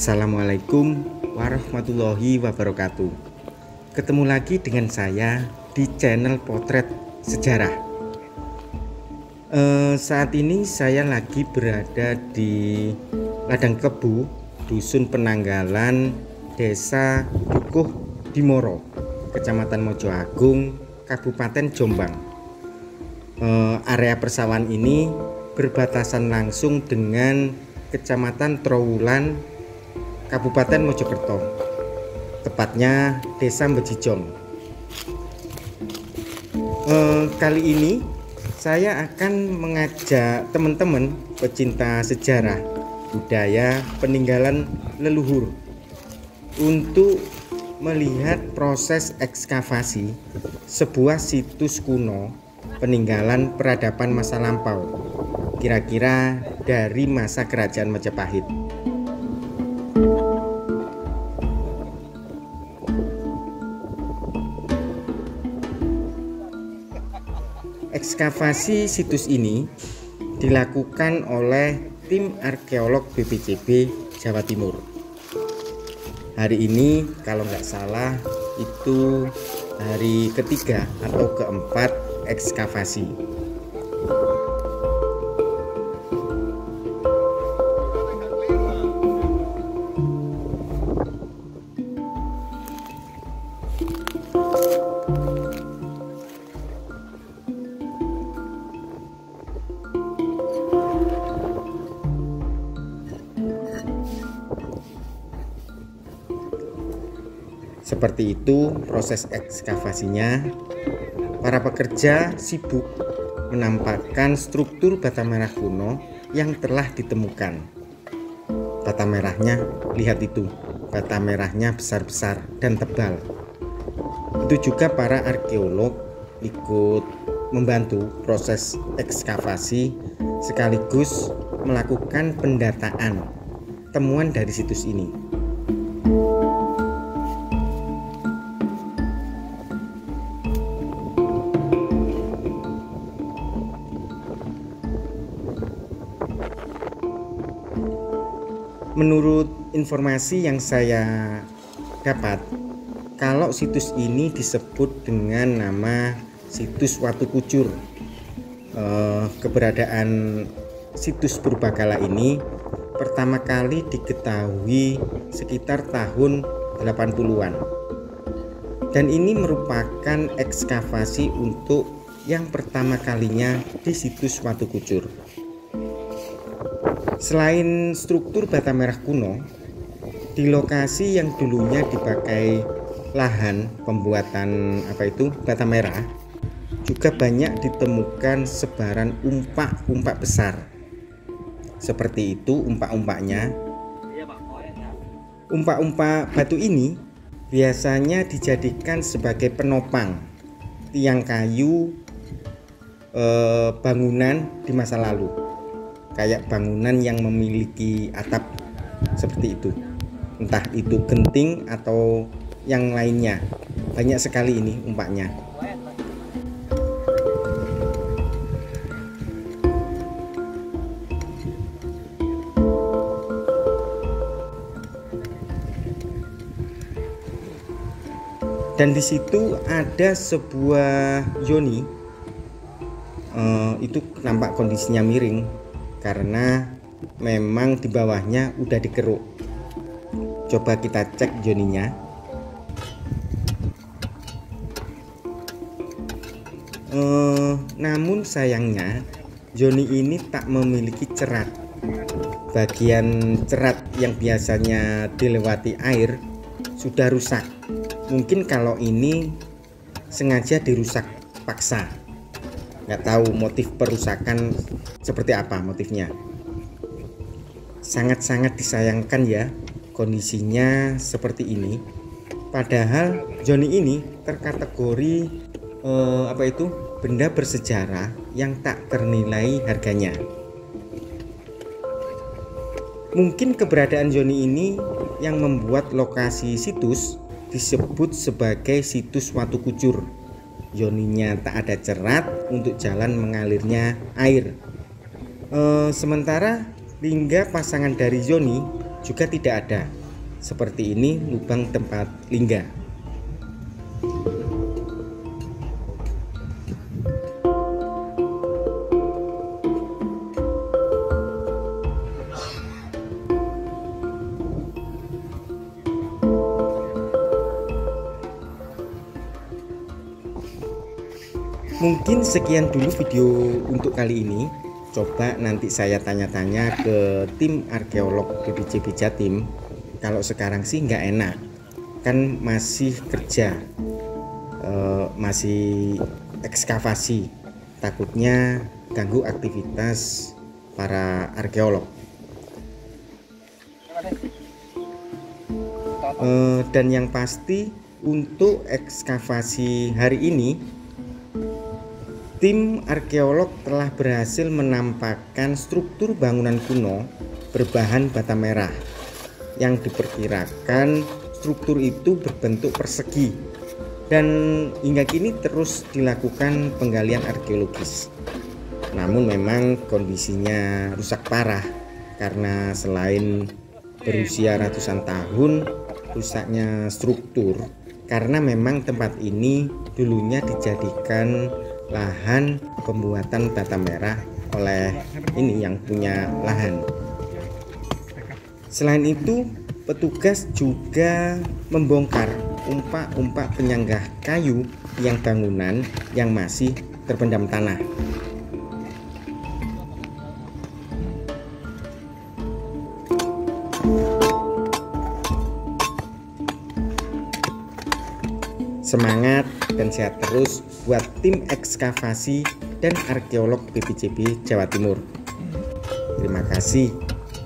Assalamualaikum warahmatullahi wabarakatuh. Ketemu lagi dengan saya di channel Potret Sejarah. Saat ini saya lagi berada di ladang kebu Dusun Penanggalan, Desa Dukuhdimoro, Kecamatan Mojoagung, Kabupaten Jombang. Area persawahan ini berbatasan langsung dengan Kecamatan Trowulan, Kabupaten Mojokerto, tepatnya Desa Bejijong. Kali ini saya akan mengajak teman-teman pecinta sejarah, budaya, peninggalan leluhur untuk melihat proses ekskavasi sebuah situs kuno peninggalan peradaban masa lampau, kira-kira dari masa kerajaan Majapahit. Ekskavasi situs ini dilakukan oleh tim arkeolog BPCB Jawa Timur. Hari ini kalau nggak salah itu hari ketiga atau keempat ekskavasi. Seperti itu proses ekskavasinya. Para pekerja sibuk menampakkan struktur bata merah kuno yang telah ditemukan. Bata merahnya, lihat itu, bata merahnya besar-besar dan tebal. Itu juga para arkeolog ikut membantu proses ekskavasi sekaligus melakukan pendataan temuan dari situs ini. Menurut informasi yang saya dapat, kalau situs ini disebut dengan nama situs Watu Kucur. Keberadaan situs purbakala ini pertama kali diketahui sekitar tahun 80-an. Dan ini merupakan ekskavasi untuk yang pertama kalinya di situs Watu Kucur. Selain struktur bata merah kuno, di lokasi yang dulunya dipakai lahan pembuatan bata merah, juga banyak ditemukan sebaran umpak-umpak besar. Seperti itu umpak-umpaknya. Umpak-umpak batu ini biasanya dijadikan sebagai penopang tiang kayu bangunan di masa lalu. Kayak bangunan yang memiliki atap seperti itu, entah itu genting atau yang lainnya. Banyak sekali ini umpaknya. Dan di situ ada sebuah Yoni, itu nampak kondisinya miring karena memang di bawahnya udah dikeruk. Coba kita cek Yoninya. Namun sayangnya Yoni ini tak memiliki cerat. Bagian cerat yang biasanya dilewati air sudah rusak. Mungkin kalau ini sengaja dirusak paksa. Nggak tahu motif perusakan seperti apa motifnya. Sangat-sangat disayangkan ya kondisinya seperti ini. Padahal Yoni ini terkategori benda bersejarah yang tak ternilai harganya. Mungkin keberadaan Yoni ini yang membuat lokasi situs disebut sebagai situs Watu Kucur. Yoninya tak ada cerat untuk jalan mengalirnya air. Sementara lingga pasangan dari Yoni juga tidak ada. Seperti ini lubang tempat lingga. Mungkin sekian dulu video untuk kali ini. Coba nanti saya tanya-tanya ke tim arkeolog BPCB Jatim. Kalau sekarang sih nggak enak, kan masih kerja, masih ekskavasi. Takutnya ganggu aktivitas para arkeolog. Dan yang pasti untuk ekskavasi hari ini, tim arkeolog telah berhasil menampakkan struktur bangunan kuno berbahan bata merah yang diperkirakan struktur itu berbentuk persegi, dan hingga kini terus dilakukan penggalian arkeologis. Namun memang kondisinya rusak parah karena selain berusia ratusan tahun, rusaknya struktur karena memang tempat ini dulunya dijadikan lahan pembuatan bata merah oleh ini yang punya lahan. Selain itu, petugas juga membongkar umpak-umpak penyanggah kayu yang bangunan yang masih terpendam tanah. Semangat dan sehat terus buat tim ekskavasi dan arkeolog BPCB Jawa Timur. Terima kasih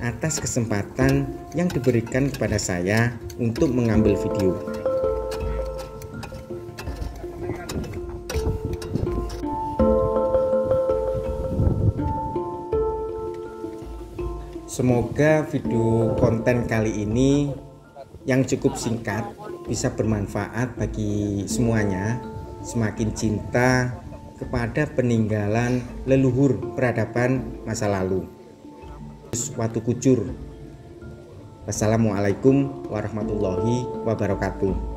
atas kesempatan yang diberikan kepada saya untuk mengambil video. Semoga video konten kali ini yang cukup singkat bisa bermanfaat bagi semuanya, semakin cinta kepada peninggalan leluhur peradaban masa lalu. Watu Kucur. Wassalamualaikum warahmatullahi wabarakatuh.